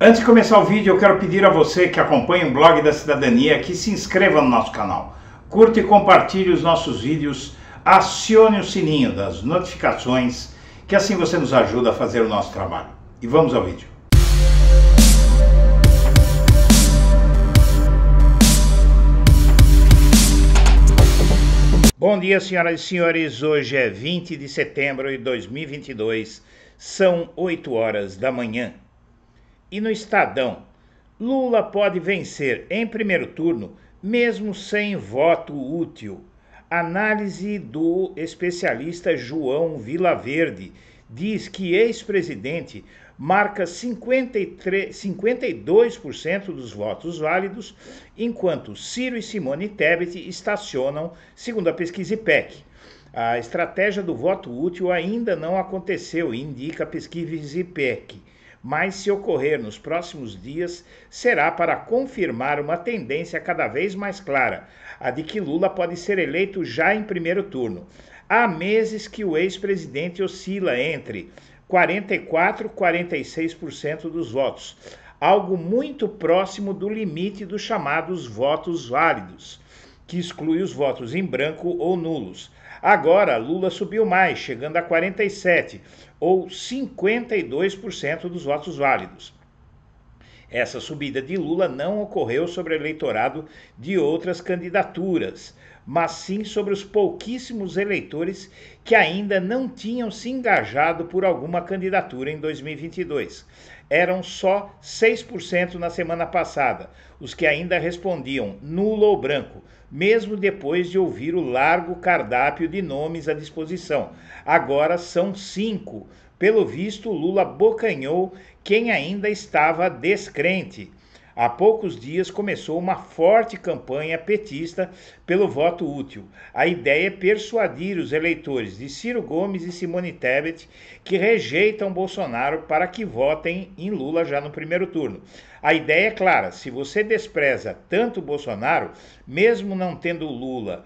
Antes de começar o vídeo, eu quero pedir a você que acompanha o Blog da Cidadania que se inscreva no nosso canal, curta e compartilhe os nossos vídeos, acione o sininho das notificações, que assim você nos ajuda a fazer o nosso trabalho. E vamos ao vídeo. Bom dia, senhoras e senhores. Hoje é 20 de setembro de 2022, são 8 horas da manhã. E no Estadão, Lula pode vencer em primeiro turno, mesmo sem voto útil. Análise do especialista João Vilaverde diz que ex-presidente marca 52% dos votos válidos, enquanto Ciro e Simone Tebet estacionam, segundo a pesquisa IPEC. A estratégia do voto útil ainda não aconteceu, indica a pesquisa IPEC. Mas se ocorrer nos próximos dias, será para confirmar uma tendência cada vez mais clara, a de que Lula pode ser eleito já em primeiro turno. Há meses que o ex-presidente oscila entre 44% e 46% dos votos, algo muito próximo do limite dos chamados votos válidos, que exclui os votos em branco ou nulos. Agora, Lula subiu mais, chegando a 47%, ou 52% dos votos válidos. Essa subida de Lula não ocorreu sobre o eleitorado de outras candidaturas, mas sim sobre os pouquíssimos eleitores que ainda não tinham se engajado por alguma candidatura em 2022. Eram só 6% na semana passada, os que ainda respondiam nulo ou branco, mesmo depois de ouvir o largo cardápio de nomes à disposição. Agora são 5%. Pelo visto, Lula abocanhou quem ainda estava descrente. Há poucos dias começou uma forte campanha petista pelo voto útil. A ideia é persuadir os eleitores de Ciro Gomes e Simone Tebet, que rejeitam Bolsonaro, para que votem em Lula já no primeiro turno. A ideia é clara: se você despreza tanto Bolsonaro, mesmo não tendo Lula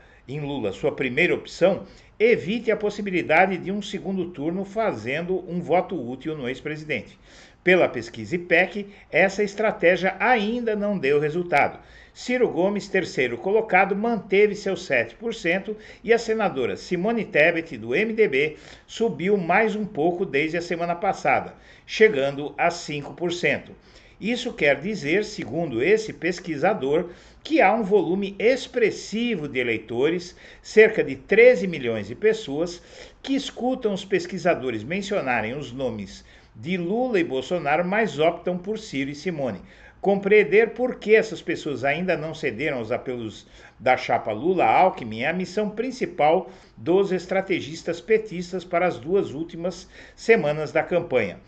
sua primeira opção, evite a possibilidade de um segundo turno fazendo um voto útil no ex-presidente. Pela pesquisa IPEC, essa estratégia ainda não deu resultado. Ciro Gomes, terceiro colocado, manteve seus 7% e a senadora Simone Tebet, do MDB, subiu mais um pouco desde a semana passada, chegando a 5%. Isso quer dizer, segundo esse pesquisador, que há um volume expressivo de eleitores, cerca de 13 milhões de pessoas, que escutam os pesquisadores mencionarem os nomes de Lula e Bolsonaro, mas optam por Ciro e Simone. Compreender por que essas pessoas ainda não cederam aos apelos da chapa Lula-Alckmin é a missão principal dos estrategistas petistas para as duas últimas semanas da campanha.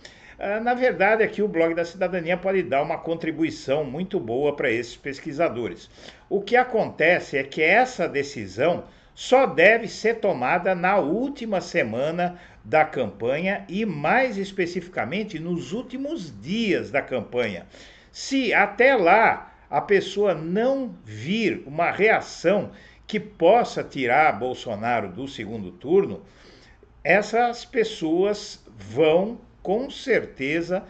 Na verdade, aqui o Blog da Cidadania pode dar uma contribuição muito boa para esses pesquisadores. O que acontece é que essa decisão só deve ser tomada na última semana da campanha e, mais especificamente, nos últimos dias da campanha. Se até lá a pessoa não vir uma reação que possa tirar Bolsonaro do segundo turno, essas pessoas vão, com certeza,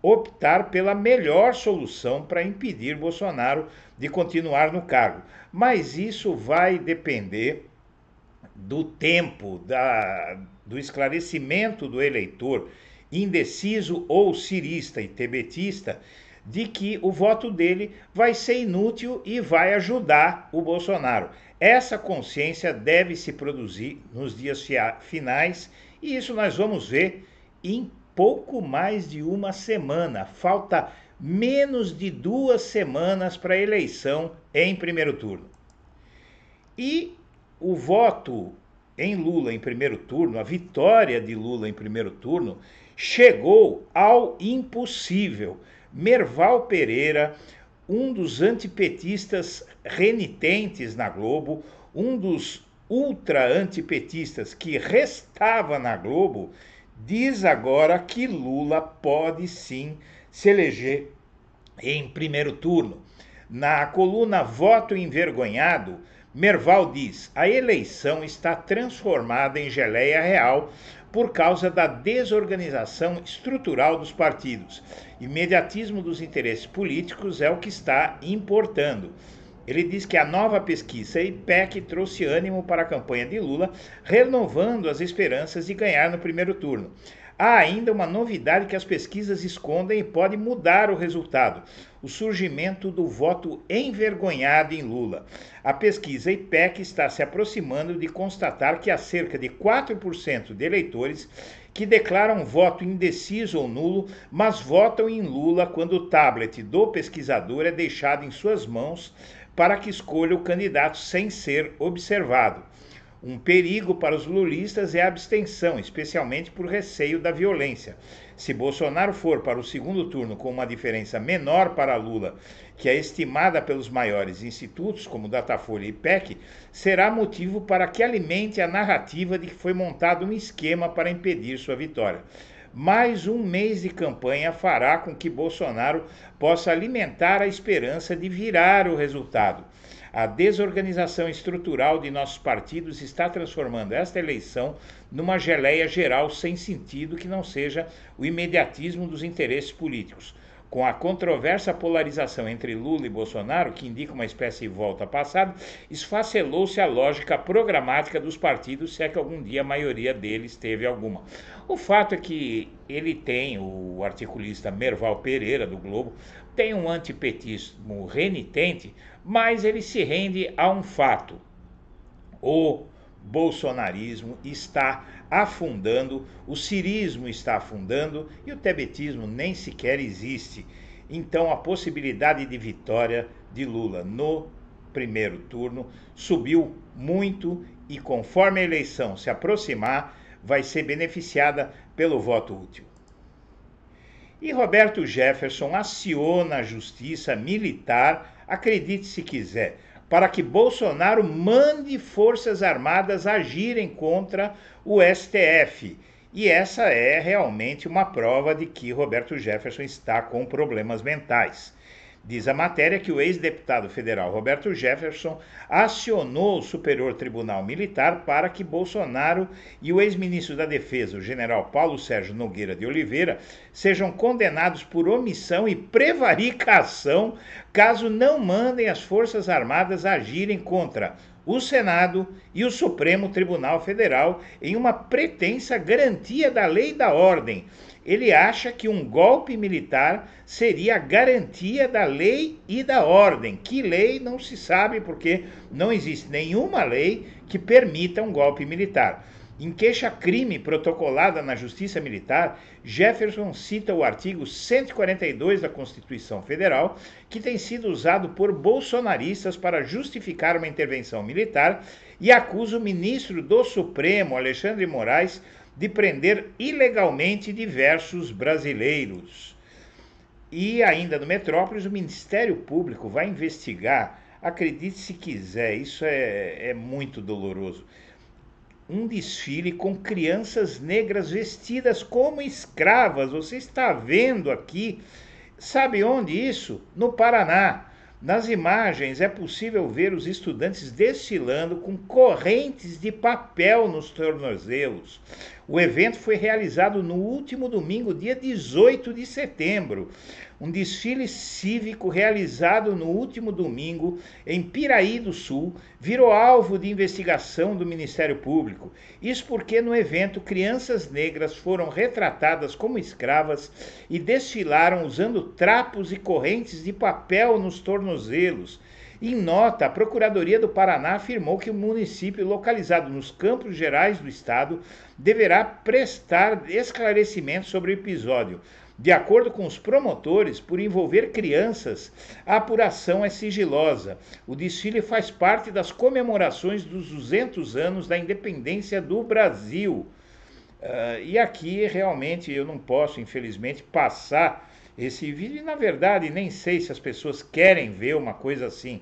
optar pela melhor solução para impedir Bolsonaro de continuar no cargo. Mas isso vai depender do tempo, do esclarecimento do eleitor indeciso ou cirista e tebetista, de que o voto dele vai ser inútil e vai ajudar o Bolsonaro. Essa consciência deve se produzir nos dias finais, e isso nós vamos ver em pouco mais de uma semana. Falta menos de 2 semanas para a eleição em primeiro turno. E o voto em Lula em primeiro turno, a vitória de Lula em primeiro turno, chegou ao impossível. Merval Pereira, um dos antipetistas renitentes na Globo, um dos ultra-antipetistas que restava na Globo, diz agora que Lula pode sim se eleger em primeiro turno. Na coluna Voto Envergonhado, Merval diz: a eleição está transformada em geleia real por causa da desorganização estrutural dos partidos. Imediatismo dos interesses políticos é o que está importando. Ele diz que a nova pesquisa IPEC trouxe ânimo para a campanha de Lula, renovando as esperanças de ganhar no primeiro turno. Há ainda uma novidade que as pesquisas escondem e pode mudar o resultado: o surgimento do voto envergonhado em Lula. A pesquisa IPEC está se aproximando de constatar que há cerca de 4% de eleitores que declaram voto indeciso ou nulo, mas votam em Lula quando o tablet do pesquisador é deixado em suas mãos para que escolha o candidato sem ser observado. Um perigo para os lulistas é a abstenção, especialmente por receio da violência. Se Bolsonaro for para o segundo turno com uma diferença menor para Lula, que é estimada pelos maiores institutos, como Datafolha e IPEC, será motivo para que alimente a narrativa de que foi montado um esquema para impedir sua vitória. Mais um mês de campanha fará com que Bolsonaro possa alimentar a esperança de virar o resultado. A desorganização estrutural de nossos partidos está transformando esta eleição numa geleia geral sem sentido que não seja o imediatismo dos interesses políticos. Com a controversa polarização entre Lula e Bolsonaro, que indica uma espécie de volta ao passado, esfacelou-se a lógica programática dos partidos, se é que algum dia a maioria deles teve alguma. O fato é que ele tem, o articulista Merval Pereira, do Globo, tem um antipetismo renitente, mas ele se rende a um fato: o bolsonarismo está afundando, o cirismo está afundando e o tebetismo nem sequer existe. Então a possibilidade de vitória de Lula no primeiro turno subiu muito e, conforme a eleição se aproximar, vai ser beneficiada pelo voto útil. E Roberto Jefferson aciona a justiça militar, acredite se quiser, para que Bolsonaro mande forças armadas agirem contra o STF. E essa é realmente uma prova de que Roberto Jefferson está com problemas mentais. Diz a matéria que o ex-deputado federal Roberto Jefferson acionou o Superior Tribunal Militar para que Bolsonaro e o ex-ministro da Defesa, o general Paulo Sérgio Nogueira de Oliveira, sejam condenados por omissão e prevaricação caso não mandem as Forças Armadas agirem contra o Senado e o Supremo Tribunal Federal em uma pretensa garantia da lei e da ordem. Ele acha que um golpe militar seria a garantia da lei e da ordem. Que lei? Não se sabe, porque não existe nenhuma lei que permita um golpe militar. Em queixa-crime protocolada na Justiça Militar, Jefferson cita o artigo 142 da Constituição Federal, que tem sido usado por bolsonaristas para justificar uma intervenção militar, e acusa o ministro do Supremo, Alexandre Moraes, de prender ilegalmente diversos brasileiros. E ainda no Metrópolis, o Ministério Público vai investigar, acredite se quiser, isso é muito doloroso, um desfile com crianças negras vestidas como escravas. Você está vendo aqui, sabe onde isso? No Paraná. Nas imagens é possível ver os estudantes desfilando com correntes de papel nos tornozelos. O evento foi realizado no último domingo, dia 18 de setembro. Um desfile cívico realizado no último domingo em Piraí do Sul virou alvo de investigação do Ministério Público. Isso porque no evento crianças negras foram retratadas como escravas e desfilaram usando trapos e correntes de papel nos tornozelos. Em nota, a Procuradoria do Paraná afirmou que o município localizado nos Campos Gerais do estado deverá prestar esclarecimentos sobre o episódio. De acordo com os promotores, por envolver crianças, a apuração é sigilosa. O desfile faz parte das comemorações dos 200 anos da independência do Brasil. E aqui, realmente, eu não posso, infelizmente, passar esse vídeo. E, na verdade, nem sei se as pessoas querem ver uma coisa assim.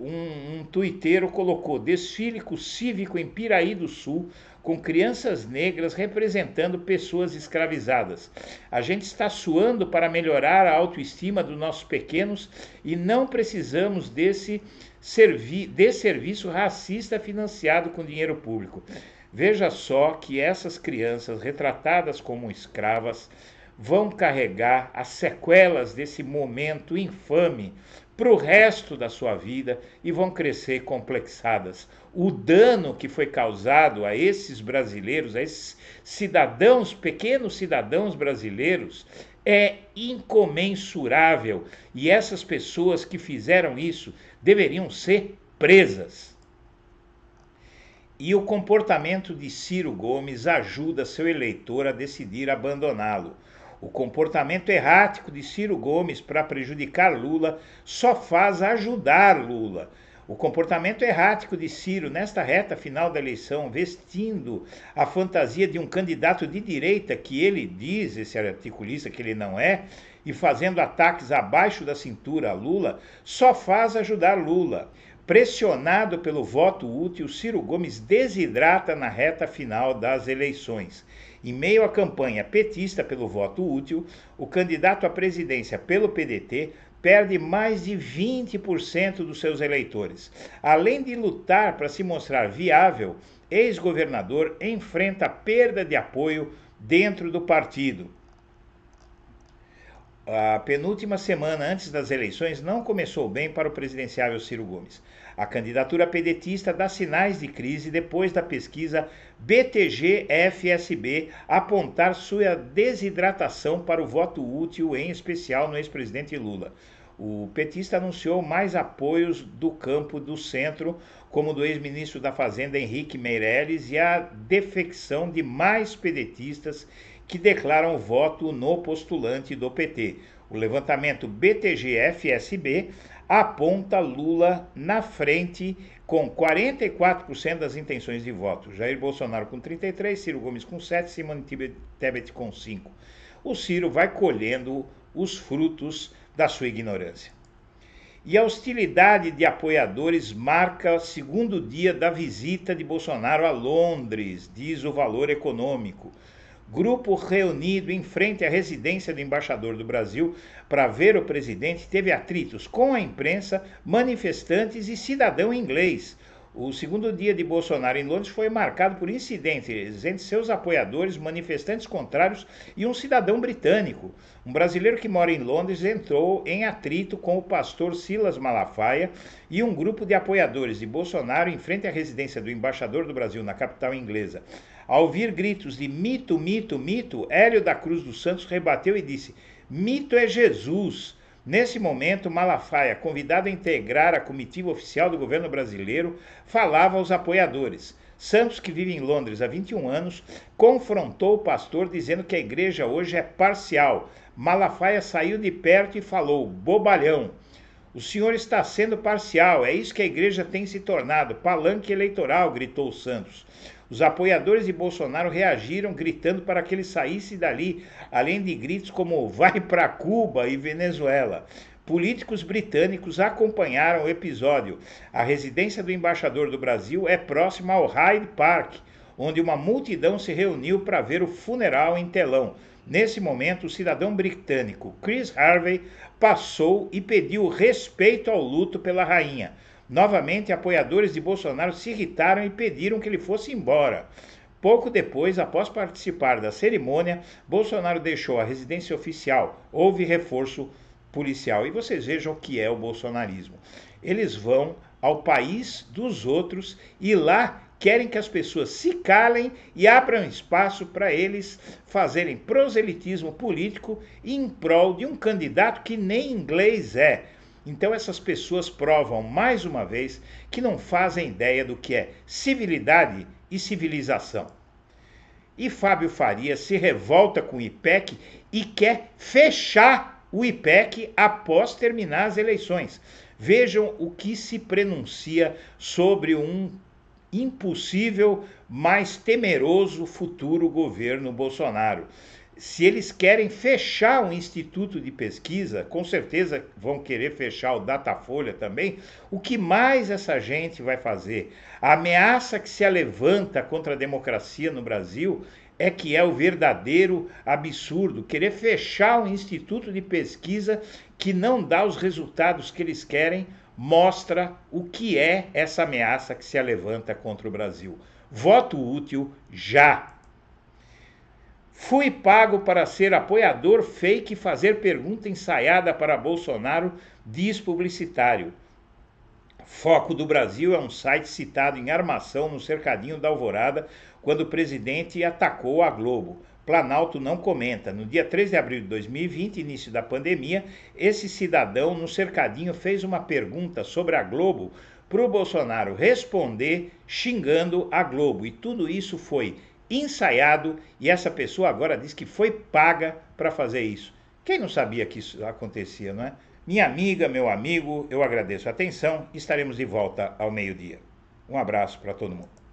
Um tuiteiro colocou: desfile cívico em Piraí do Sul, com crianças negras representando pessoas escravizadas. A gente está suando para melhorar a autoestima dos nossos pequenos e não precisamos desse serviço racista financiado com dinheiro público. Veja só que essas crianças retratadas como escravas vão carregar as sequelas desse momento infame para o resto da sua vida e vão crescer complexadas. O dano que foi causado a esses brasileiros, a esses cidadãos, pequenos cidadãos brasileiros, é incomensurável. E essas pessoas que fizeram isso deveriam ser presas. E o comportamento de Ciro Gomes ajuda seu eleitor a decidir abandoná-lo. O comportamento errático de Ciro Gomes para prejudicar Lula só faz ajudar Lula. O comportamento errático de Ciro nesta reta final da eleição, vestindo a fantasia de um candidato de direita, que ele diz, esse articulista, que ele não é, e fazendo ataques abaixo da cintura a Lula, só faz ajudar Lula. Pressionado pelo voto útil, Ciro Gomes desidrata na reta final das eleições. Em meio à campanha petista pelo voto útil, o candidato à presidência pelo PDT perde mais de 20% dos seus eleitores. Além de lutar para se mostrar viável, ex-governador enfrenta perda de apoio dentro do partido. A penúltima semana antes das eleições não começou bem para o presidenciável Ciro Gomes. A candidatura pedetista dá sinais de crise depois da pesquisa BTG-FSB apontar sua desidratação para o voto útil, em especial no ex-presidente Lula. O petista anunciou mais apoios do campo do centro, como do ex-ministro da Fazenda Henrique Meirelles, e a defecção de mais pedetistas que declaram voto no postulante do PT. O levantamento BTG-FSB aponta Lula na frente com 44% das intenções de voto. Jair Bolsonaro com 33%, Ciro Gomes com 7%, Simone Tebet com 5%. O Ciro vai colhendo os frutos da sua ignorância. E a hostilidade de apoiadores marca o segundo dia da visita de Bolsonaro a Londres, diz o Valor Econômico. Grupo reunido em frente à residência do embaixador do Brasil para ver o presidente teve atritos com a imprensa, manifestantes e cidadão inglês. O segundo dia de Bolsonaro em Londres foi marcado por incidentes entre seus apoiadores, manifestantes contrários e um cidadão britânico. Um brasileiro que mora em Londres entrou em atrito com o pastor Silas Malafaia e um grupo de apoiadores de Bolsonaro em frente à residência do embaixador do Brasil na capital inglesa. Ao ouvir gritos de mito, mito, mito, Hélio da Cruz dos Santos rebateu e disse: mito é Jesus. Nesse momento, Malafaia, convidado a integrar a comitiva oficial do governo brasileiro, falava aos apoiadores. Santos, que vive em Londres há 21 anos, confrontou o pastor dizendo que a igreja hoje é parcial. Malafaia saiu de perto e falou: bobalhão. O senhor está sendo parcial, é isso que a igreja tem se tornado, palanque eleitoral, gritou Santos. Os apoiadores de Bolsonaro reagiram gritando para que ele saísse dali, além de gritos como vai para Cuba e Venezuela. Políticos britânicos acompanharam o episódio. A residência do embaixador do Brasil é próxima ao Hyde Park, onde uma multidão se reuniu para ver o funeral em telão. Nesse momento, o cidadão britânico Chris Harvey passou e pediu respeito ao luto pela rainha. Novamente, apoiadores de Bolsonaro se irritaram e pediram que ele fosse embora. Pouco depois, após participar da cerimônia, Bolsonaro deixou a residência oficial. Houve reforço policial. E vocês vejam o que é o bolsonarismo. Eles vão ao país dos outros e lá querem que as pessoas se calem e abram espaço para eles fazerem proselitismo político em prol de um candidato que nem inglês é. Então essas pessoas provam mais uma vez que não fazem ideia do que é civilidade e civilização. E Fábio Faria se revolta com o IPEC e quer fechar o IPEC após terminar as eleições. Vejam o que se pronuncia sobre um impossível, mas temeroso futuro governo Bolsonaro. Se eles querem fechar um instituto de pesquisa, com certeza vão querer fechar o Datafolha também. O que mais essa gente vai fazer? A ameaça que se levanta contra a democracia no Brasil é que é o verdadeiro absurdo querer fechar um instituto de pesquisa que não dá os resultados que eles querem. Mostra o que é essa ameaça que se levanta contra o Brasil. Voto útil já. Fui pago para ser apoiador fake e fazer pergunta ensaiada para Bolsonaro, diz publicitário. Foco do Brasil é um site citado em armação no cercadinho da Alvorada, quando o presidente atacou a Globo. Planalto não comenta. No dia 3 de abril de 2020, início da pandemia, esse cidadão no cercadinho fez uma pergunta sobre a Globo para o Bolsonaro responder xingando a Globo. E tudo isso foi ensaiado e essa pessoa agora diz que foi paga para fazer isso. Quem não sabia que isso acontecia, não é? Minha amiga, meu amigo, eu agradeço a atenção. Estaremos de volta ao meio-dia. Um abraço para todo mundo.